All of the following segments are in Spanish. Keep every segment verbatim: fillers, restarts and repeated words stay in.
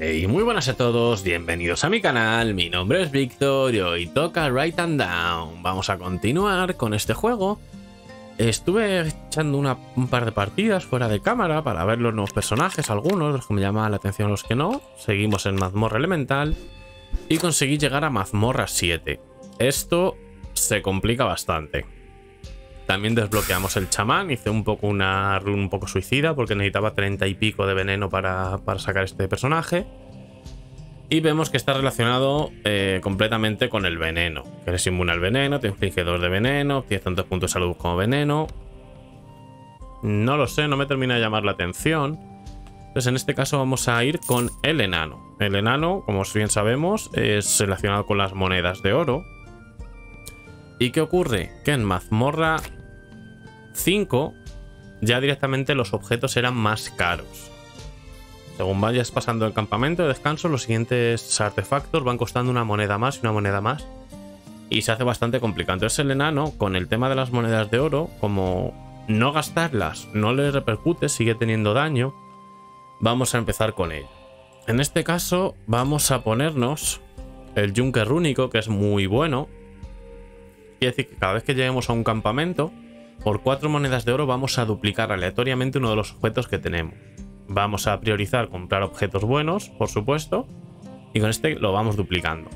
Y muy buenas a todos, bienvenidos a mi canal, mi nombre es Victor y hoy toca Right and Down. Vamos a continuar con este juego. Estuve echando una, un par de partidas fuera de cámara para ver los nuevos personajes, algunos, los que me llamaban la atención, los que no. Seguimos en Mazmorra elemental y conseguí llegar a Mazmorra siete. Esto se complica bastante. También desbloqueamos el chamán, hice un poco una run un poco suicida porque necesitaba treinta y pico de veneno para, para sacar este personaje. Y vemos que está relacionado eh, completamente con el veneno. Que eres inmune al veneno, tienes inflige dos de veneno, tienes tantos puntos de salud como veneno. No lo sé, no me termina de llamar la atención. Entonces en este caso vamos a ir con el enano. El enano, como bien sabemos, es relacionado con las monedas de oro. ¿Y qué ocurre? Que en Mazmorra cinco ya directamente los objetos eran más caros. Según vayas pasando el campamento de descanso, los siguientes artefactos van costando una moneda más y una moneda más, y se hace bastante complicado. Entonces el enano, con el tema de las monedas de oro, como no gastarlas no le repercute, sigue teniendo daño, vamos a empezar con él. En este caso vamos a ponernos el yunque rúnico, que es muy bueno. Quiere decir que cada vez que lleguemos a un campamento, por cuatro monedas de oro vamos a duplicar aleatoriamente uno de los objetos que tenemos. Vamos a priorizar comprar objetos buenos, por supuesto, y con este lo vamos duplicando.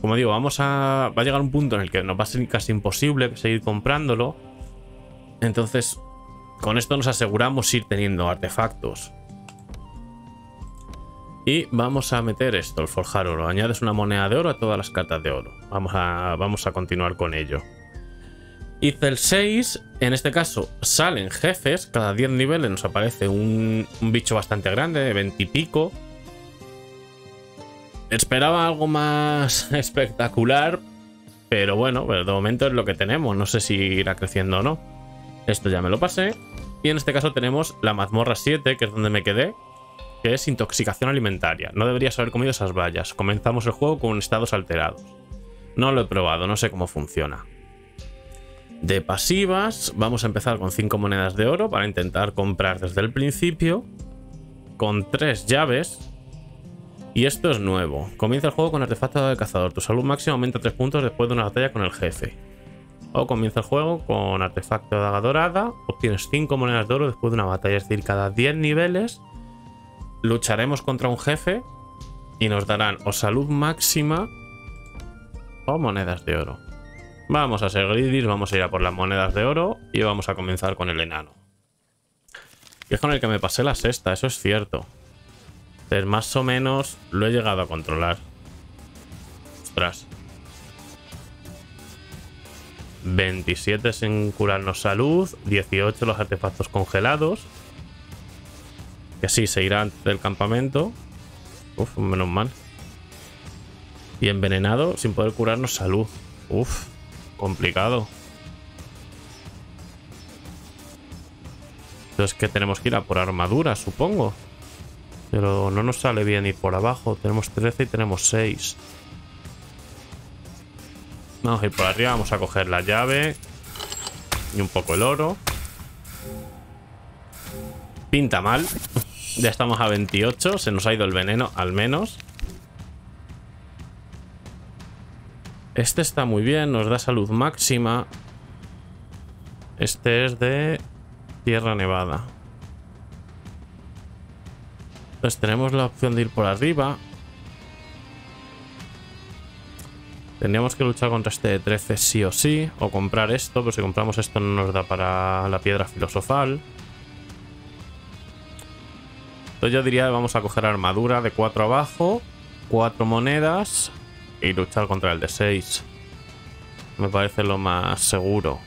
Como digo, vamos a... va a llegar un punto en el que nos va a ser casi imposible seguir comprándolo. Entonces, con esto nos aseguramos ir teniendo artefactos. Y vamos a meter esto, el forjar oro. Añades una moneda de oro a todas las cartas de oro. Vamos a, vamos a continuar con ello. Hice el seis. En este caso salen jefes. Cada diez niveles nos aparece un, un bicho bastante grande, de veinte y pico. Esperaba algo más espectacular. Pero bueno, de momento es lo que tenemos. No sé si irá creciendo o no. Esto ya me lo pasé. Y en este caso tenemos la mazmorra siete, que es donde me quedé, que es intoxicación alimentaria. No deberías haber comido esas bayas. Comenzamos el juego con estados alterados. No lo he probado, no sé cómo funciona. De pasivas, vamos a empezar con cinco monedas de oro para intentar comprar desde el principio. Con tres llaves. Y esto es nuevo. Comienza el juego con artefacto del cazador. Tu salud máxima aumenta tres puntos después de una batalla con el jefe. O comienza el juego con artefacto de daga dorada. Obtienes cinco monedas de oro después de una batalla. Es decir, cada diez niveles lucharemos contra un jefe y nos darán o salud máxima o monedas de oro. Vamos a ser greedies, vamos a ir a por las monedas de oro y vamos a comenzar con el enano. Que es con el que me pasé la sexta, eso es cierto. Entonces más o menos lo he llegado a controlar. Ostras. veintisiete sin curarnos salud, dieciocho los artefactos congelados. Que sí, se irá del campamento. Uf, menos mal. Y envenenado sin poder curarnos salud. Uf, complicado. Entonces que tenemos que ir a por armadura, supongo. Pero no nos sale bien ir por abajo. Tenemos trece y tenemos seis. Vamos a ir por arriba, vamos a coger la llave y un poco el oro. Pinta mal. Ya estamos a veintiocho, se nos ha ido el veneno al menos. Este está muy bien, nos da salud máxima. Este es de Tierra Nevada. Pues tenemos la opción de ir por arriba. Tendríamos que luchar contra este de trece sí o sí, o comprar esto, pero si compramos esto no nos da para la piedra filosofal. Yo diría que vamos a coger armadura de cuatro abajo, cuatro monedas y luchar contra el de seis. Me parece lo más seguro.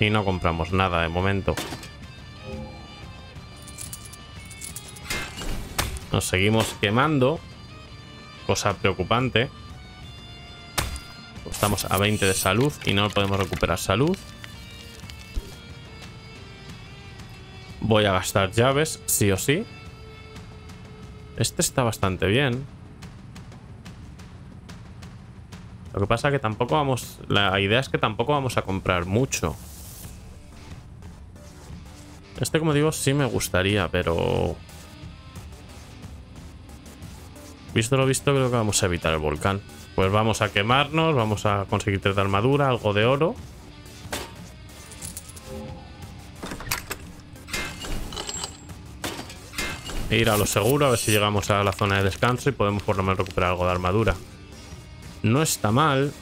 Y no compramos nada de momento. Nos seguimos quemando. Cosa preocupante. Estamos a veinte de salud y no podemos recuperar salud. Voy a gastar llaves, sí o sí. Este está bastante bien. Lo que pasa es que tampoco vamos... La idea es que tampoco vamos a comprar mucho. Este, como digo, sí me gustaría, pero... Visto lo visto, creo que vamos a evitar el volcán. Pues vamos a quemarnos, vamos a conseguir tres de armadura, algo de oro. E ir a lo seguro, a ver si llegamos a la zona de descanso y podemos por lo menos recuperar algo de armadura. No está mal.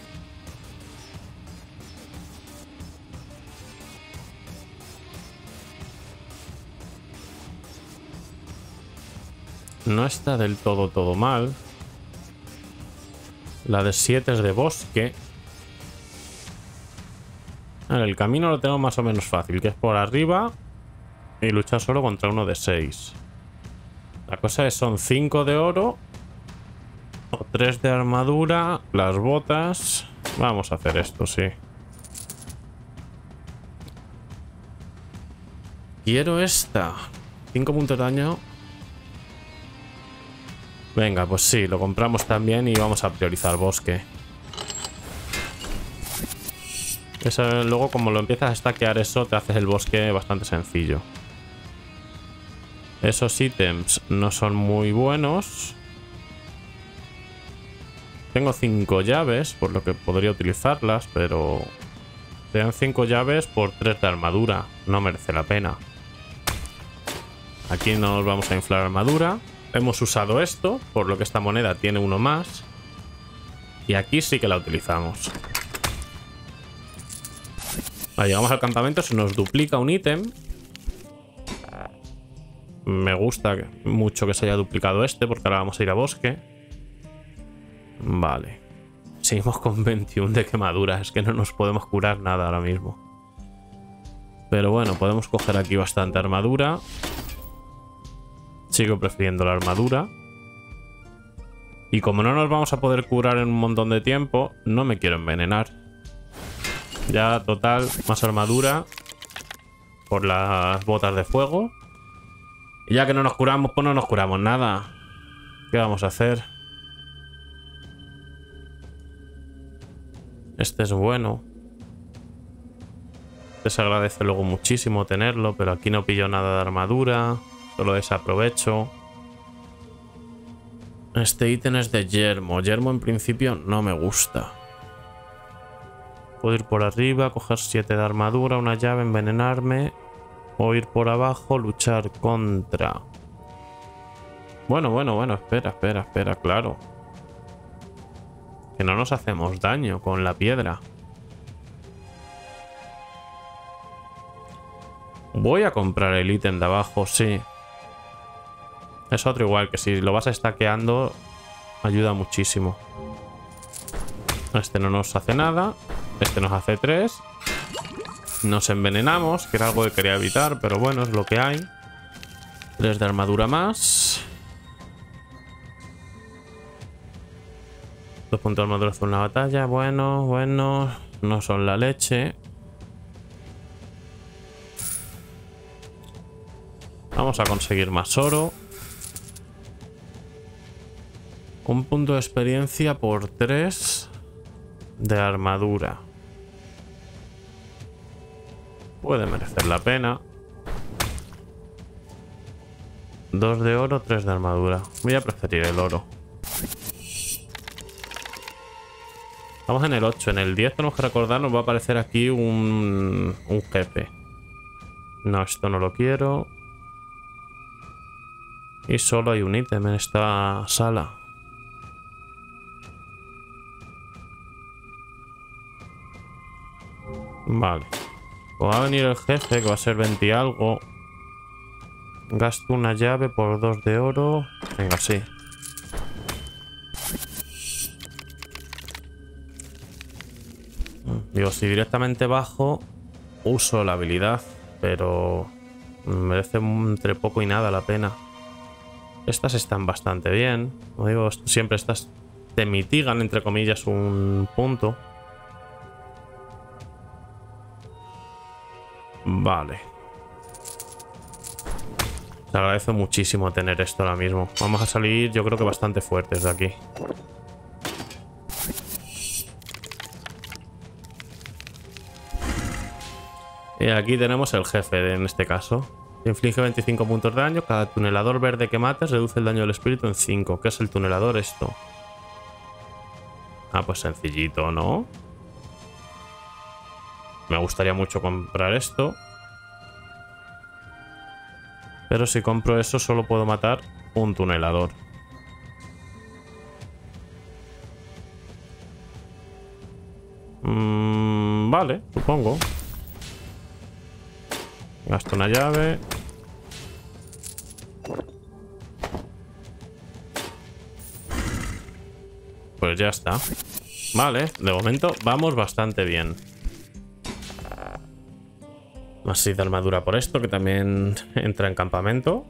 No está del todo todo mal. La de siete es de bosque. A ver, el camino lo tengo más o menos fácil, que es por arriba y luchar solo contra uno de seis. La cosa es, son cinco de oro o tres de armadura, las botas. Vamos a hacer esto, sí. Quiero esta. cinco puntos de daño. Venga, pues sí, lo compramos también y vamos a priorizar bosque. Eso, luego como lo empiezas a stackear eso, te haces el bosque bastante sencillo. Esos ítems no son muy buenos. Tengo cinco llaves, por lo que podría utilizarlas, pero... Te dan cinco llaves por tres de armadura, no merece la pena. Aquí no nos vamos a inflar armadura. Hemos usado esto, por lo que esta moneda tiene uno más. Y aquí sí que la utilizamos. Vale, llegamos al campamento, se nos duplica un ítem. Me gusta mucho que se haya duplicado este, porque ahora vamos a ir a bosque. Vale. Seguimos con veintiuno de quemaduras, es que no nos podemos curar nada ahora mismo. Pero bueno, podemos coger aquí bastante armadura. Sigo prefiriendo la armadura. Y como no nos vamos a poder curar en un montón de tiempo, no me quiero envenenar. Ya, total, más armadura por las botas de fuego. Y ya que no nos curamos, pues no nos curamos nada. ¿Qué vamos a hacer? Este es bueno. Les agradece luego muchísimo tenerlo, pero aquí no pillo nada de armadura. Solo desaprovecho. Este ítem es de yermo. Yermo en principio no me gusta. Puedo ir por arriba, coger siete de armadura, una llave, envenenarme. O ir por abajo, luchar contra... Bueno, bueno, bueno, espera, espera, espera, claro. Que no nos hacemos daño con la piedra. Voy a comprar el ítem de abajo, sí. Es otro igual, que si lo vas stackeando, ayuda muchísimo. Este no nos hace nada. Este nos hace tres. Nos envenenamos, que era algo que quería evitar, pero bueno, es lo que hay. tres de armadura más. dos puntos de armadura por una batalla. Bueno, bueno. No son la leche. Vamos a conseguir más oro. Un punto de experiencia por tres de armadura. Puede merecer la pena. dos de oro, tres de armadura. Voy a preferir el oro. Vamos en el ocho. En el diez tenemos que recordar, nos va a aparecer aquí un, un jefe. No, esto no lo quiero. Y solo hay un ítem en esta sala. Vale. Pues va a venir el jefe, que va a ser veinte y algo. Gasto una llave por dos de oro. Venga, sí. Digo, si directamente bajo, uso la habilidad, pero merece entre poco y nada la pena. Estas están bastante bien. Como digo, siempre estas te mitigan, entre comillas, un punto. Vale. Te agradezco muchísimo tener esto ahora mismo. Vamos a salir, yo creo que bastante fuertes de aquí. Y aquí tenemos el jefe en este caso. Inflige veinticinco puntos de daño. Cada tunelador verde que mates reduce el daño del espíritu en cinco. ¿Qué es el tunelador esto? Ah, pues sencillito, ¿no? Me gustaría mucho comprar esto. Pero si compro eso solo puedo matar un tunelador. Mm, vale, supongo. Gasto una llave. Pues ya está. Vale, de momento vamos bastante bien. Así de armadura por esto, que también entra en campamento.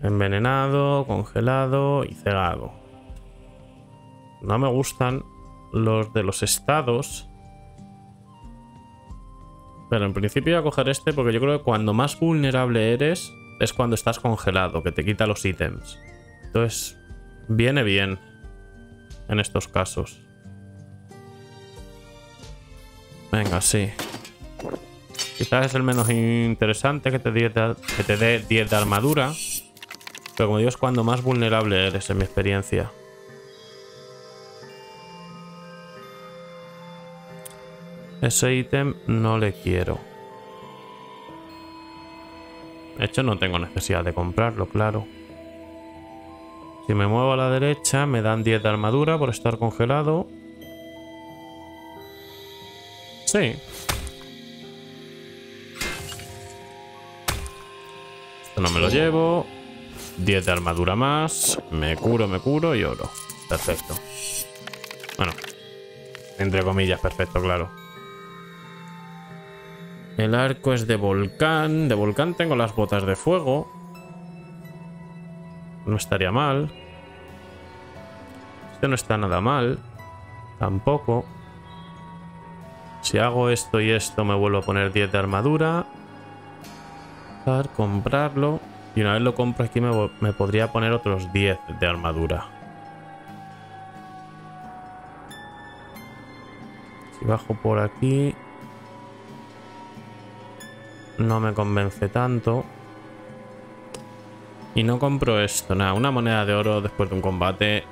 Envenenado, congelado y cegado. No me gustan los de los estados. Pero en principio voy a coger este porque yo creo que cuando más vulnerable eres es cuando estás congelado, que te quita los ítems. Entonces, viene bien en estos casos. Venga, sí. Quizás es el menos interesante, que te dé diez de armadura. Pero como digo, es cuando más vulnerable eres, en mi experiencia. Ese ítem no le quiero. De hecho, no tengo necesidad de comprarlo, claro. Si me muevo a la derecha, me dan diez de armadura por estar congelado. Sí. No me lo llevo. diez de armadura más. Me curo, me curo y oro. Perfecto. Bueno, entre comillas, perfecto, claro. El arco es de volcán. De volcán tengo las botas de fuego. No estaría mal. Este no está nada mal. Tampoco. Si hago esto y esto, me vuelvo a poner diez de armadura. Comprarlo, y una vez lo compro aquí me, me podría poner otros diez de armadura. Si bajo por aquí no me convence tanto y no compro esto. Nada, una moneda de oro después de un combate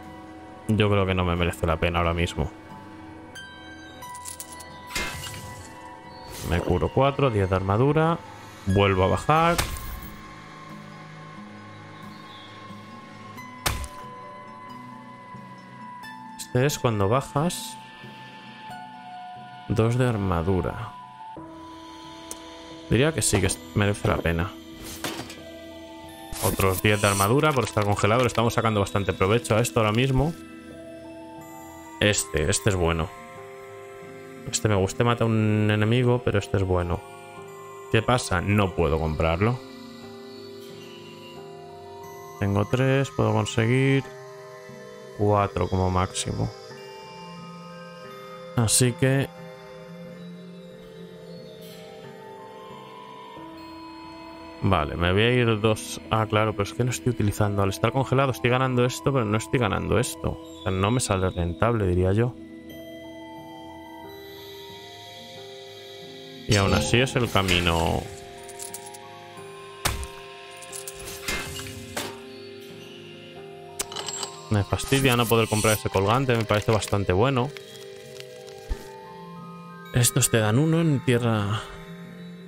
yo creo que no me merece la pena ahora mismo. Me curo cuatro, diez de armadura. Vuelvo a bajar. Este es cuando bajas. Dos de armadura. Diría que sí, que merece la pena. Otros diez de armadura por estar congelado. Le estamos sacando bastante provecho a esto ahora mismo. Este, este es bueno. Este me gusta, mata a un enemigo, pero este es bueno. ¿Qué pasa? No puedo comprarlo. Tengo tres, puedo conseguir cuatro como máximo. Así que... Vale, me voy a ir dos... Ah, claro, pero es que no estoy utilizando. Al estar congelado estoy ganando esto, pero no estoy ganando esto. O sea, no me sale rentable, diría yo. Y aún así es el camino. Me fastidia no poder comprar ese colgante, me parece bastante bueno. Estos te dan uno en tierra.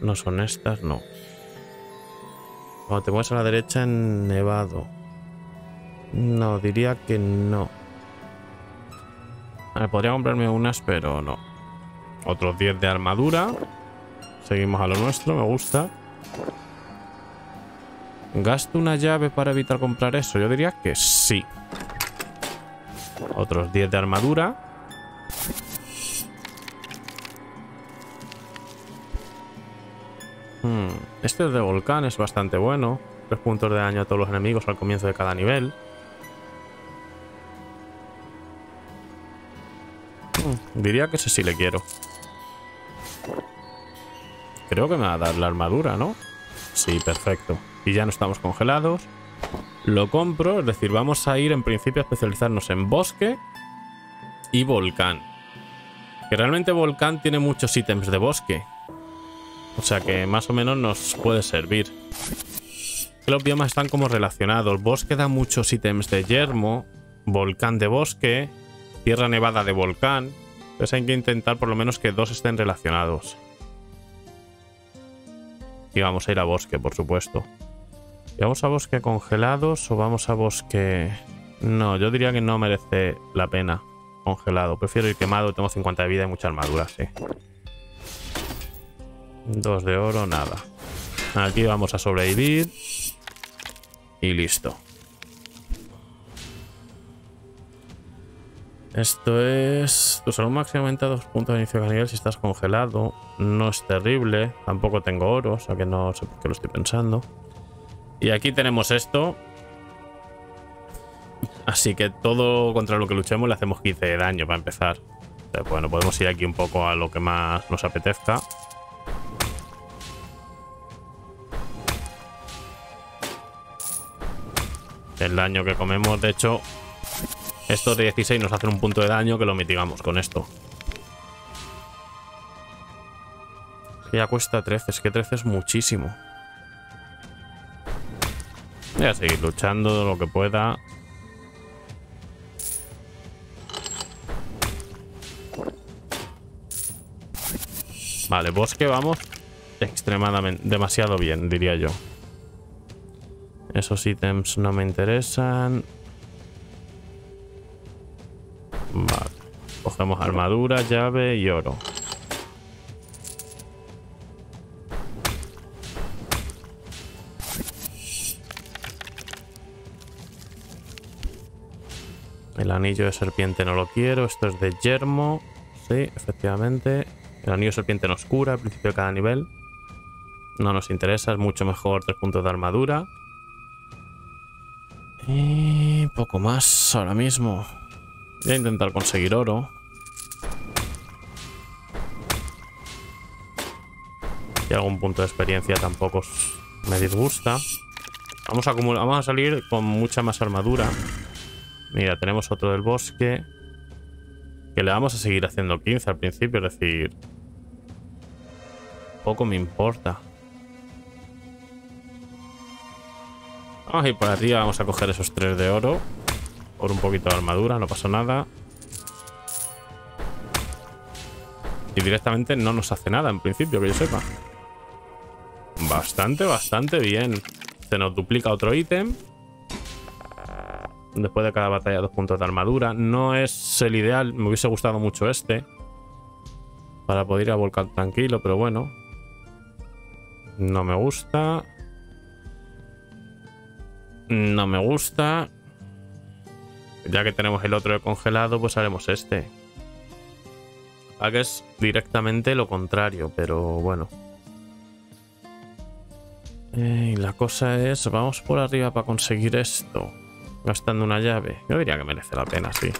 No son estas, no. Cuando te mueves a la derecha en nevado. No, diría que no. A ver, podría comprarme unas, pero no. Otros diez de armadura. Seguimos a lo nuestro, me gusta. ¿Gasto una llave para evitar comprar eso? Yo diría que sí. Otros diez de armadura. Hmm. Este de volcán es bastante bueno. tres puntos de daño a todos los enemigos al comienzo de cada nivel. Hmm. Diría que ese sí le quiero. Creo que me va a dar la armadura, ¿no? Sí, perfecto. Y ya no estamos congelados. Lo compro, es decir, vamos a ir en principio a especializarnos en bosque y volcán. Que realmente volcán tiene muchos ítems de bosque. O sea que más o menos nos puede servir. Los biomas están como relacionados. Bosque da muchos ítems de yermo. Volcán de bosque. Tierra nevada de volcán. Entonces hay que intentar por lo menos que dos estén relacionados. Y vamos a ir a bosque, por supuesto. ¿Y vamos a bosque congelados o vamos a bosque...? No, yo diría que no merece la pena congelado. Prefiero ir quemado. Tengo cincuenta de vida y mucha armadura, sí. Dos de oro, nada. Aquí vamos a sobrevivir. Y listo. Esto es... Tu salud máxima aumenta dos puntos de inicio de nivel si estás congelado. No es terrible. Tampoco tengo oro, o sea que no sé por qué lo estoy pensando. Y aquí tenemos esto. Así que todo contra lo que luchemos le hacemos quince de daño para empezar. Entonces, bueno, podemos ir aquí un poco a lo que más nos apetezca. El daño que comemos, de hecho, estos de dieciséis nos hacen un punto de daño que lo mitigamos con esto. Ya cuesta trece, es que trece es muchísimo. Voy a seguir luchando lo que pueda. Vale, bosque vamos extremadamente, demasiado bien, diría yo. Esos ítems no me interesan. Vale. Cogemos armadura, llave y oro. El anillo de serpiente no lo quiero. Esto es de yermo. Sí, efectivamente. El anillo de serpiente nos cura al principio de cada nivel. No nos interesa. Es mucho mejor tres puntos de armadura. Y poco más ahora mismo. Voy a intentar conseguir oro. Y algún punto de experiencia tampoco me disgusta. Vamos a acumular, vamos a salir con mucha más armadura. Mira, tenemos otro del bosque. Que le vamos a seguir haciendo quince al principio, es decir... Poco me importa. Vamos a ir por arriba, vamos a coger esos tres de oro. Por un poquito de armadura, no pasa nada. Y directamente no nos hace nada, en principio, que yo sepa. Bastante, bastante bien. Se nos duplica otro ítem. Después de cada batalla, dos puntos de armadura. No es el ideal, me hubiese gustado mucho este. Para poder ir a volcán tranquilo, pero bueno. No me gusta... No me gusta. Ya que tenemos el otro de congelado, pues haremos este. A que es directamente lo contrario, pero bueno. Eh, y la cosa es, vamos por arriba para conseguir esto. Gastando una llave. Yo diría que merece la pena, sí.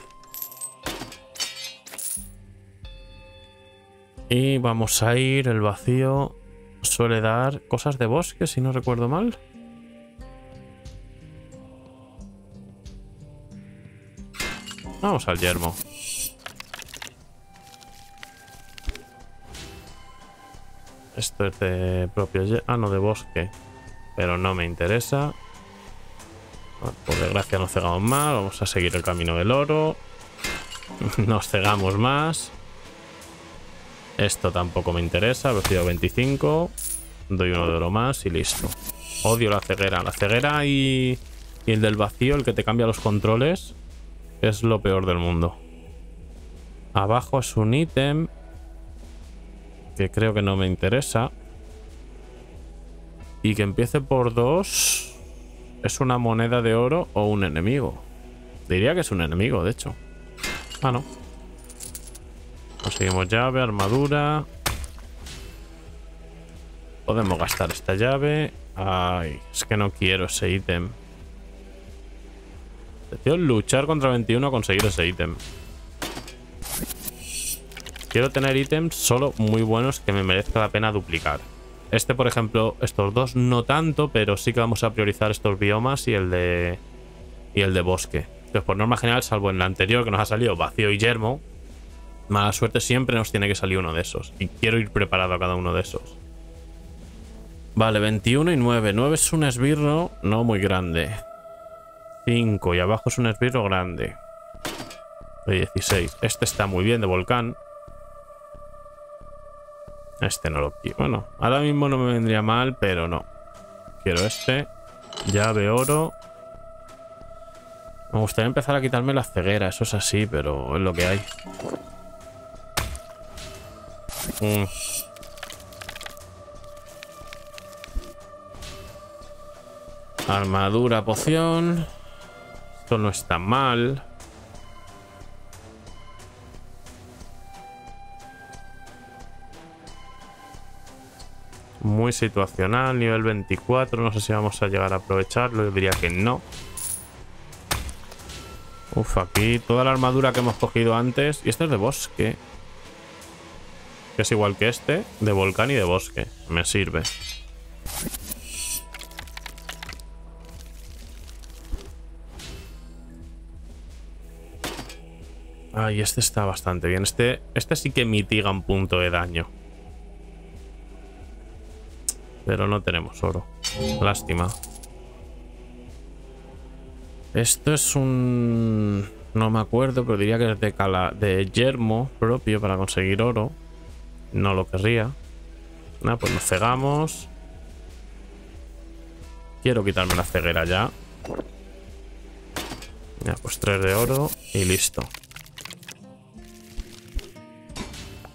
Y vamos a ir, el vacío suele dar cosas de bosque, si no recuerdo mal. Vamos al yermo. Esto es de propio yermo. Ah, no, de bosque. Pero no me interesa. Por desgracia nos cegamos más. Vamos a seguir el camino del oro. Nos cegamos más. Esto tampoco me interesa. Vencido veinticinco. Doy uno de oro más y listo. Odio la ceguera. La ceguera y, y el del vacío, el que te cambia los controles... Es lo peor del mundo. Abajo es un ítem que creo que no me interesa. Y que empiece por dos. ¿Es una moneda de oro o un enemigo? Diría que es un enemigo, de hecho. Ah, no. Conseguimos llave, armadura. Podemos gastar esta llave. Ay, es que no quiero ese ítem. Quiero luchar contra veintiuno a conseguir ese ítem. Quiero tener ítems solo muy buenos que me merezca la pena duplicar. Este, por ejemplo, estos dos no tanto, pero sí que vamos a priorizar estos biomas y el de y el de bosque. Entonces, por norma general, salvo en la anterior que nos ha salido vacío y yermo, mala suerte siempre nos tiene que salir uno de esos. Y quiero ir preparado a cada uno de esos. Vale, veintiuno y nueve. nueve es un esbirro no muy grande. cinco y abajo es un esbirro grande. De dieciséis. Este está muy bien de volcán. Este no lo quiero. Bueno, ahora mismo no me vendría mal, pero no. Quiero este. Llave oro. Me gustaría empezar a quitarme la ceguera. Eso es así, pero es lo que hay. Mm. Armadura, poción. Esto no está mal. Muy situacional, nivel veinticuatro. No sé si vamos a llegar a aprovecharlo. Yo diría que no. Uf, aquí toda la armadura que hemos cogido antes. Y este es de bosque, que es igual que este. De volcán y de bosque. Me sirve. Ay, este está bastante bien. Este, este sí que mitiga un punto de daño. Pero no tenemos oro. Lástima. Esto es un... No me acuerdo, pero diría que es de, cala... de yermo propio para conseguir oro. No lo querría. Nada, pues nos cegamos. Quiero quitarme la ceguera ya. Ya, pues tres de oro y listo.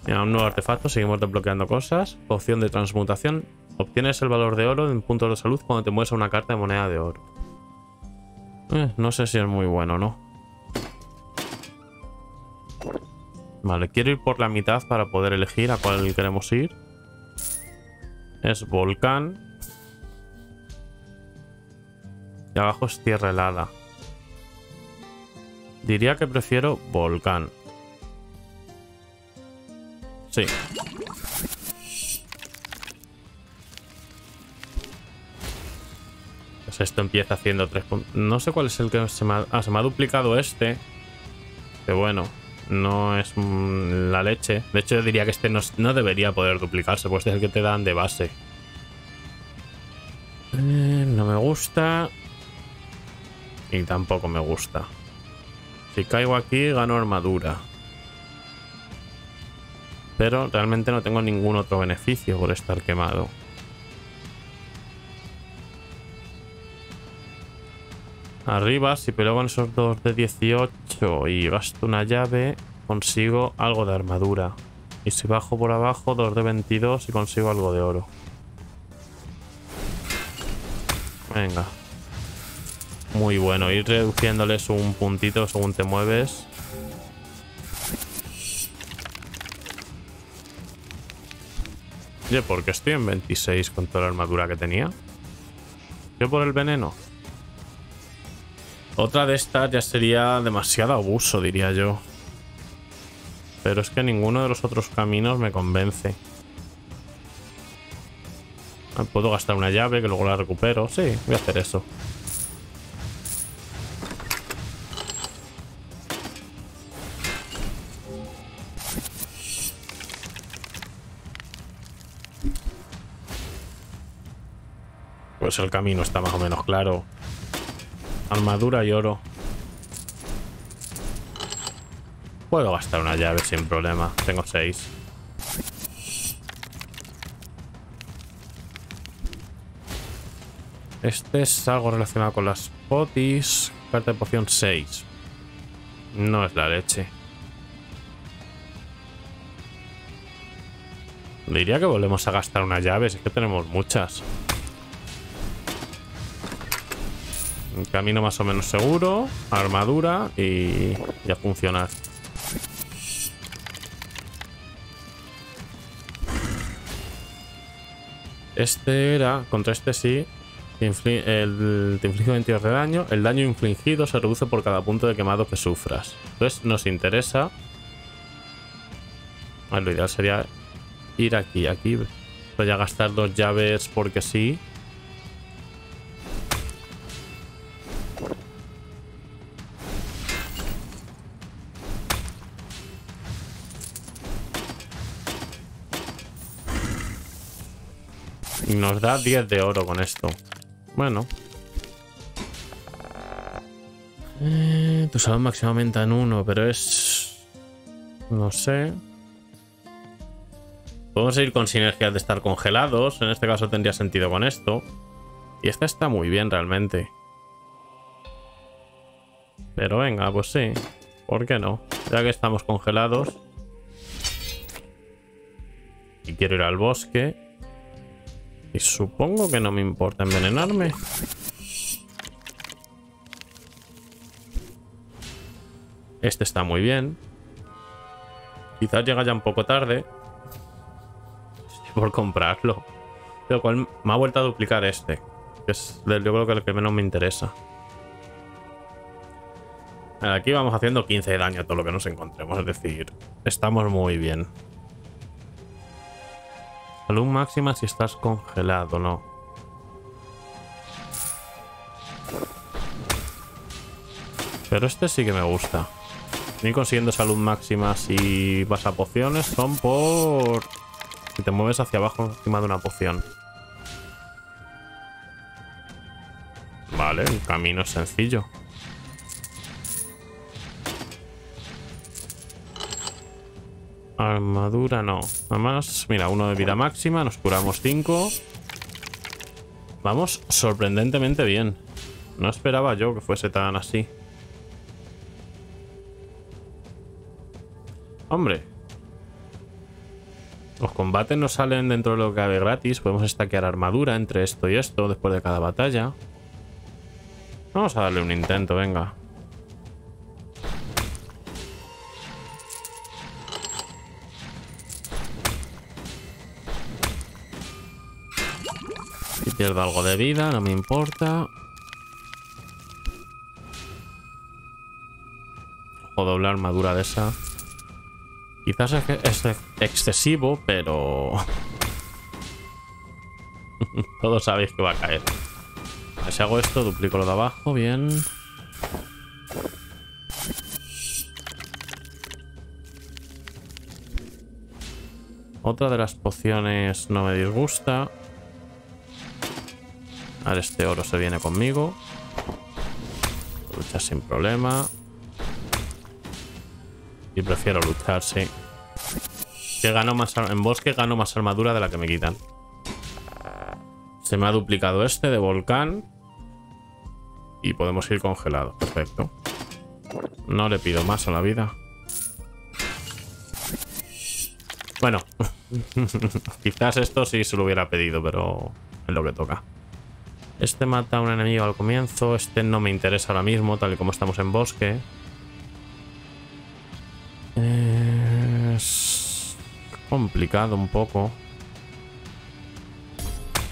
Ya, un nuevo artefacto. Seguimos desbloqueando cosas. Opción de transmutación. Obtienes el valor de oro en puntos de salud cuando te mueves a una carta de moneda de oro. Eh, no sé si es muy bueno o no. Vale, quiero ir por la mitad para poder elegir a cuál queremos ir. Es volcán. Y abajo es tierra helada. Diría que prefiero volcán. Sí. Esto empieza haciendo tres puntos. No sé cuál es el que se me ha, ah, se me ha duplicado este. Que bueno, no es mmm, la leche. De hecho, yo diría que este no, no debería poder duplicarse, pues este es el que te dan de base. Eh, no me gusta. Y tampoco me gusta. Si caigo aquí, gano armadura. Pero realmente no tengo ningún otro beneficio por estar quemado. Arriba, si peleo con esos dos de dieciocho y gasto una llave, consigo algo de armadura. Y si bajo por abajo, dos de veintidós y consigo algo de oro. Venga. Muy bueno, ir reduciéndoles un puntito según te mueves. Oye, ¿por qué estoy en veintiséis con toda la armadura que tenía? Yo por el veneno. Otra de estas ya sería demasiado abuso, diría yo. Pero es que ninguno de los otros caminos me convence. Puedo gastar una llave que luego la recupero. Sí, voy a hacer eso. Pues el camino está más o menos claro. Armadura y oro. Puedo gastar una llave sin problema. Tengo seis. Este es algo relacionado con las potis. Carta de poción seis. No es la leche. Diría que volvemos a gastar una llave. Si es que tenemos muchas. Camino más o menos seguro, armadura y ya funcionar. Este era, contra este sí, infli el, te inflige veintidós de daño. El daño infligido se reduce por cada punto de quemado que sufras. Entonces nos interesa. Bueno, lo ideal sería ir aquí, aquí. Voy a gastar dos llaves porque sí. y nos da diez de oro con esto. Bueno. Eh, tu salud máxima aumenta en uno, pero es... No sé. Podemos ir con sinergias de estar congelados. En este caso tendría sentido con esto. Y esta está muy bien realmente. Pero venga, pues sí. ¿Por qué no? Ya que estamos congelados. Y quiero ir al bosque. Y supongo que no me importa envenenarme. Este está muy bien. Quizás llega ya un poco tarde. Estoy por comprarlo. Lo cual me ha vuelto a duplicar este. Que es, yo creo que el que menos me interesa. Aquí vamos haciendo quince de daño a todo lo que nos encontremos. Es decir, estamos muy bien. Salud máxima si estás congelado, no. Pero este sí que me gusta. Y consiguiendo salud máxima si vas a pociones son por... Si te mueves hacia abajo encima de una poción. Vale, el camino es sencillo. Armadura no. Nada más. Mira, uno de vida máxima. Nos curamos cinco. Vamos sorprendentemente bien. No esperaba yo que fuese tan así. Hombre. Los combates nos salen dentro de lo que cabe gratis. Podemos estaquear armadura entre esto y esto después de cada batalla. Vamos a darle un intento, venga. Pierdo algo de vida, no me importa. O doble armadura de esa. Quizás es excesivo, pero... Todos sabéis que va a caer. Si hago esto, duplico lo de abajo, bien. Otra de las pociones no me disgusta. Ahora este oro se viene conmigo. Luchar sin problema. Y prefiero luchar, sí. Que gano más en bosque, gano más armadura de la que me quitan. Se me ha duplicado este de volcán. Y podemos ir congelado. Perfecto. No le pido más a la vida. Bueno. Quizás esto sí se lo hubiera pedido, pero es lo que toca. Este mata a un enemigo al comienzo. Este no me interesa ahora mismo, tal y como estamos en bosque. Es complicado un poco.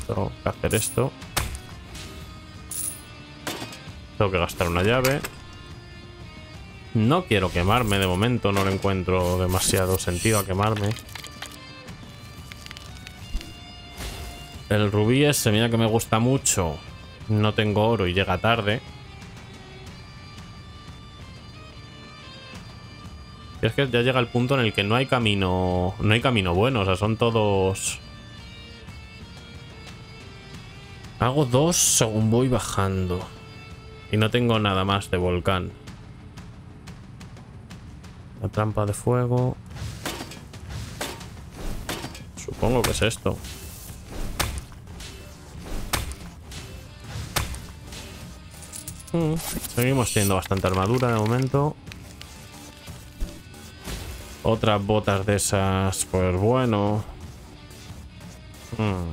Tengo que hacer esto. Tengo que gastar una llave. No quiero quemarme de momento. No le encuentro demasiado sentido a quemarme. El rubí ese, mira que me gusta mucho. No tengo oro y llega tarde. Y es que ya llega el punto en el que no hay camino. No hay camino bueno, o sea, son todos. Hago dos según voy bajando. Y no tengo nada más de volcán. La trampa de fuego. Supongo que es esto. Seguimos teniendo bastante armadura de momento. Otras botas de esas, pues bueno. Hmm.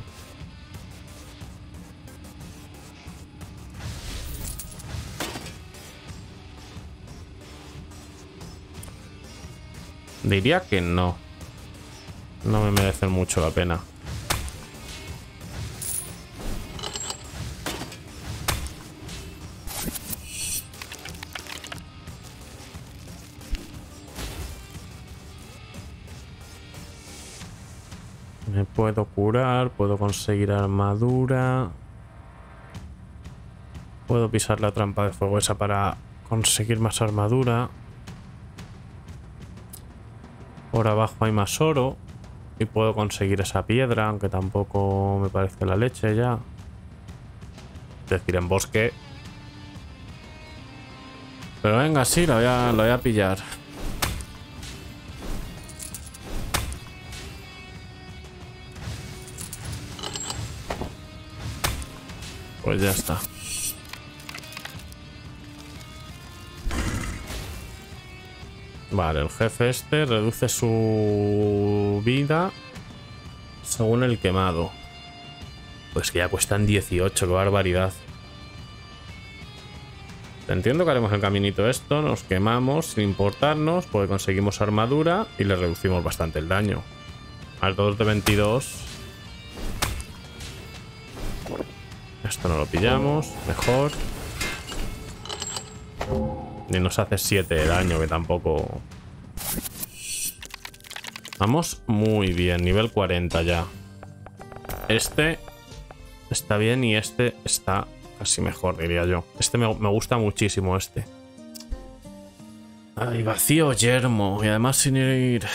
Diría que no. No me merecen mucho la pena. Me puedo curar, puedo conseguir armadura. Puedo pisar la trampa de fuego esa para conseguir más armadura. Por abajo hay más oro. Y puedo conseguir esa piedra, aunque tampoco me parece la leche ya. Es decir, en bosque. Pero venga, sí, la voy a, la voy a pillar. Pues ya está. Vale, el jefe este reduce su vida según el quemado. Pues que ya cuestan dieciocho, qué barbaridad. Entiendo que haremos el caminito esto, nos quemamos sin importarnos, porque conseguimos armadura y le reducimos bastante el daño. Al dos de veintidós. Esto no lo pillamos, mejor. Y nos hace siete de daño, que tampoco... Vamos muy bien, nivel cuarenta ya. Este está bien y este está casi mejor, diría yo. Este me, me gusta muchísimo, este. Ay, vacío yermo. Y además sin ir...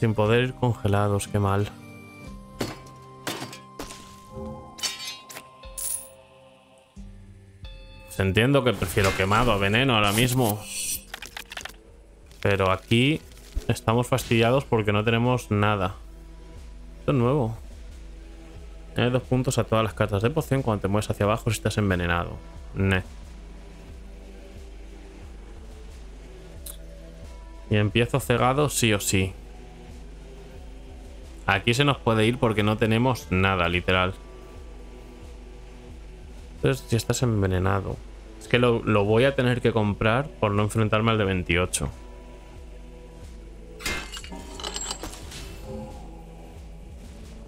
sin poder ir congelados, qué mal. Entiendo que prefiero quemado a veneno ahora mismo. Pero aquí estamos fastidiados porque no tenemos nada. Esto es nuevo. Tienes dos puntos a todas las cartas de poción cuando te mueves hacia abajo si estás envenenado. Ne. Y empiezo cegado sí o sí. Aquí se nos puede ir porque no tenemos nada, literal. Entonces si estás envenenado... Es que lo, lo voy a tener que comprar por no enfrentarme al de veintiocho.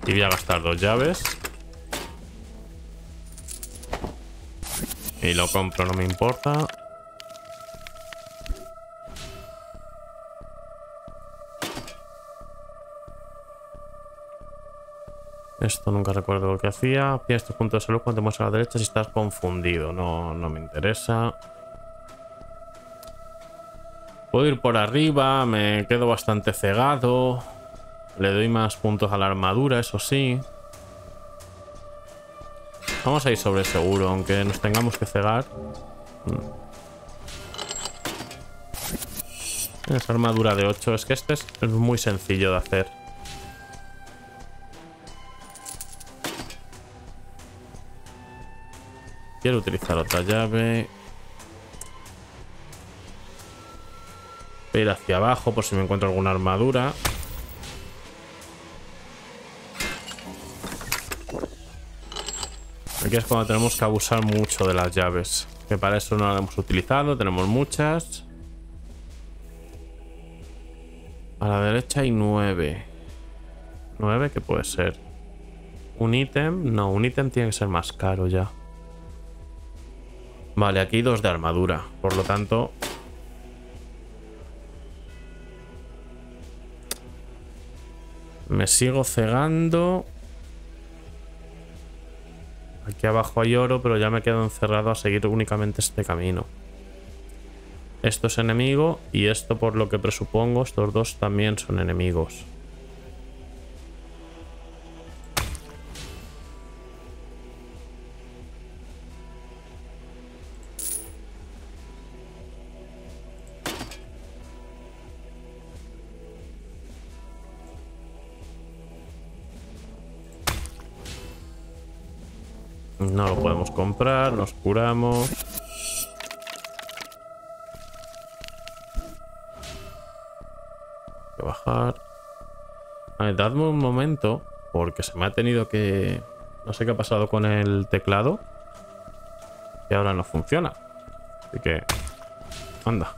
Y voy a gastar dos llaves. Y lo compro, no me importa. Esto nunca recuerdo lo que hacía. Pierdes tus puntos de salud cuando te mueves a la derecha si estás confundido. No, no me interesa. Puedo ir por arriba, me quedo bastante cegado. Le doy más puntos a la armadura, eso sí. Vamos a ir sobre seguro, aunque nos tengamos que cegar. Esa armadura de ocho, es que este es muy sencillo de hacer. Quiero utilizar otra llave. Voy a ir hacia abajo por si me encuentro alguna armadura. Aquí es cuando tenemos que abusar mucho de las llaves, que para eso no las hemos utilizado, tenemos muchas. A la derecha hay nueve. ¿nueve qué puede ser? ¿Un ítem? No, un ítem tiene que ser más caro ya. Vale, aquí dos de armadura, por lo tanto... Me sigo cegando. Aquí abajo hay oro, pero ya me quedo encerrado a seguir únicamente este camino. Esto es enemigo y esto, por lo que presupongo, estos dos también son enemigos. No lo podemos comprar, nos curamos. Hay que bajar. A ver, dadme un momento, porque se me ha tenido que... No sé qué ha pasado con el teclado. Y ahora no funciona. Así que... Anda.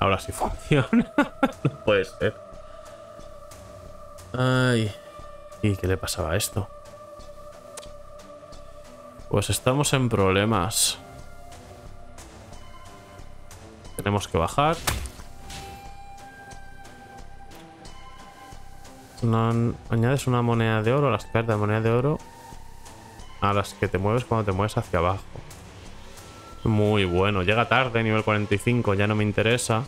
Ahora sí funciona. No puede ser. Ay... ¿Y qué le pasaba a esto? Pues estamos en problemas. Tenemos que bajar. Una, añades una moneda de oro a las cartas de moneda de oro a las que te mueves cuando te mueves hacia abajo. Muy bueno. Llega tarde, nivel cuarenta y cinco, ya no me interesa.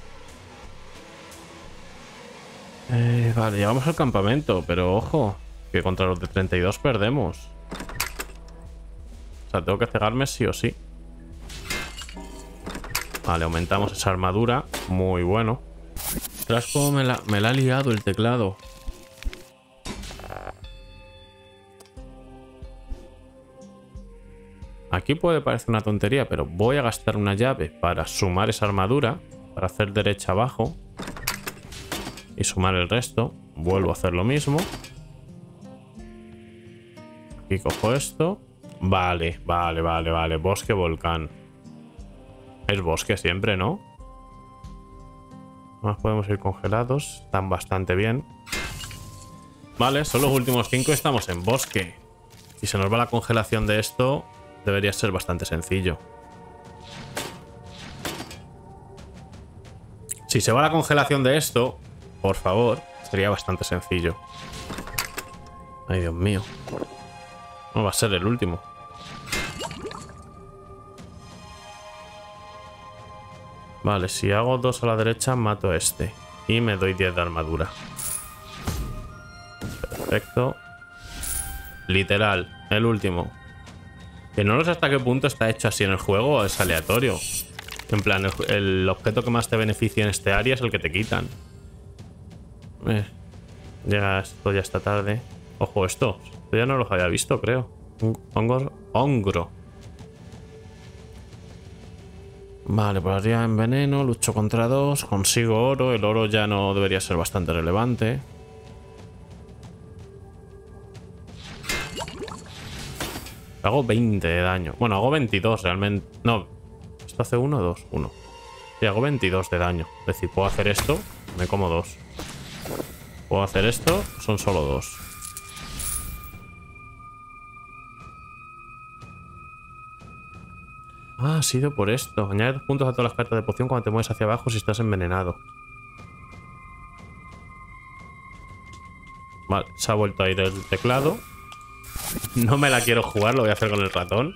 Eh, vale, llegamos al campamento, pero ojo, que contra los de treinta y dos perdemos. O sea, tengo que cegarme sí o sí. Vale, aumentamos esa armadura. Muy bueno. Tras como me la, me la ha liado el teclado. Aquí puede parecer una tontería, pero voy a gastar una llave para sumar esa armadura, para hacer derecha abajo y sumar el resto. Vuelvo a hacer lo mismo. Aquí cojo esto. Vale, vale, vale, vale. Bosque, volcán. Es bosque siempre, ¿no? Nos podemos ir congelados. Están bastante bien. Vale, son los últimos cinco. Estamos en bosque. Si se nos va la congelación de esto, debería ser bastante sencillo. Si se va la congelación de esto, por favor, sería bastante sencillo. Ay, Dios mío. No va a ser el último. Vale, si hago dos a la derecha, mato a este. Y me doy diez de armadura. Perfecto. Literal, el último. Que no lo sé hasta qué punto está hecho así en el juego, es aleatorio. En plan, el, el objeto que más te beneficia en este área es el que te quitan. Eh, ya esto ya está tarde. Ojo, esto. Esto ya no los había visto, creo. Hongor, hongro. Vale, por arriba en veneno, lucho contra dos, consigo oro. El oro ya no debería ser bastante relevante. Hago veinte de daño. Bueno, hago veintidós realmente. No, esto hace uno o dos. uno. Sí, hago veintidós de daño. Es decir, puedo hacer esto, me como dos. Puedo hacer esto, son solo dos. Ah, ha sido por esto. Añade dos puntos a todas las cartas de poción cuando te mueves hacia abajo si estás envenenado. Vale, se ha vuelto a ir el teclado. No me la quiero jugar, lo voy a hacer con el ratón.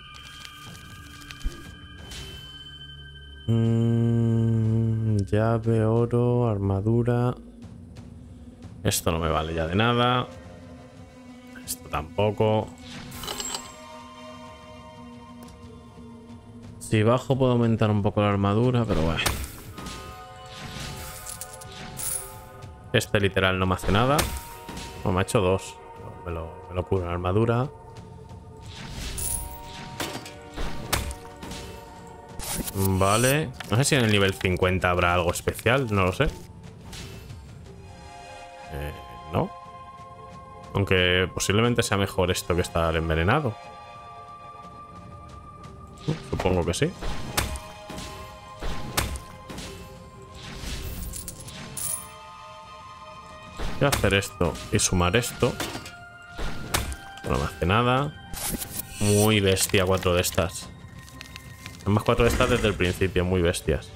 Mm, llave, oro, armadura. Esto no me vale ya de nada. Esto tampoco. Si bajo puedo aumentar un poco la armadura, pero bueno. Este literal no me hace nada. No, me ha hecho dos. Me lo, me lo cura la armadura. Vale. No sé si en el nivel cincuenta habrá algo especial, no lo sé. Eh, no. Aunque posiblemente sea mejor esto que estar envenenado. Uh, supongo que sí. Voy a hacer esto y sumar esto. No me hace nada. Muy bestia, cuatro de estas. Además, cuatro de estas desde el principio, muy bestias.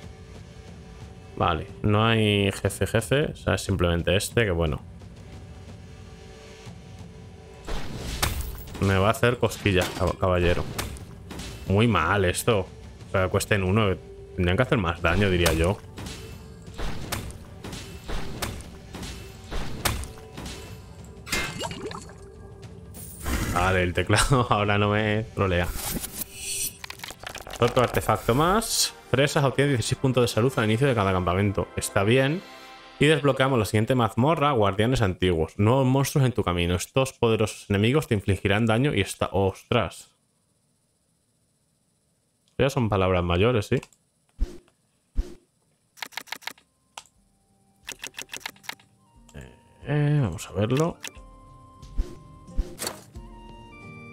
Vale, no hay jefe jefe, o sea, es simplemente este, que bueno. Me va a hacer cosquillas, caballero. Muy mal esto. O sea, cuesta en uno. Tendrían que hacer más daño, diría yo. Vale, el teclado ahora no me trolea. Otro artefacto más. Fresas obtiene dieciséis puntos de salud al inicio de cada campamento. Está bien. Y desbloqueamos la siguiente mazmorra, guardianes antiguos. Nuevos monstruos en tu camino. Estos poderosos enemigos te infligirán daño y está... ¡Ostras! Ya son palabras mayores, ¿sí? Eh, eh, vamos a verlo.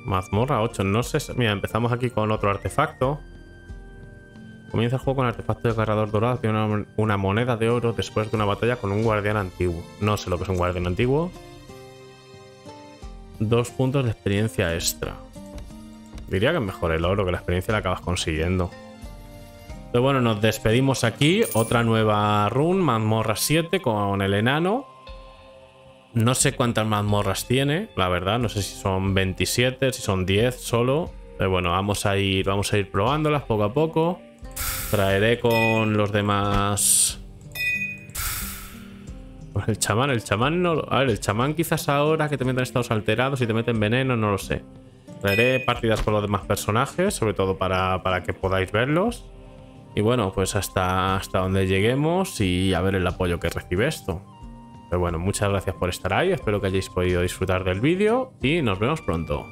Mazmorra ocho, no sé. Mira, empezamos aquí con otro artefacto. Comienza el juego con el artefacto de cargador dorado. Tiene una, una moneda de oro después de una batalla con un guardián antiguo. No sé lo que es un guardián antiguo. Dos puntos de experiencia extra. Diría que es mejor el oro, que la experiencia la acabas consiguiendo. Pero bueno, nos despedimos aquí. Otra nueva run, Mazmorra siete con el enano. No sé cuántas mazmorras tiene, la verdad. No sé si son veintisiete, si son diez solo. Pero bueno, vamos a ir, vamos a ir probándolas poco a poco. Traeré con los demás... El chamán, el chamán no... A ver, el chamán quizás ahora que te meten estados alterados y te meten veneno, no lo sé. Traeré partidas con los demás personajes, sobre todo para, para que podáis verlos. Y bueno, pues hasta, hasta donde lleguemos y a ver el apoyo que recibe esto. Pero bueno, muchas gracias por estar ahí. Espero que hayáis podido disfrutar del vídeo y nos vemos pronto.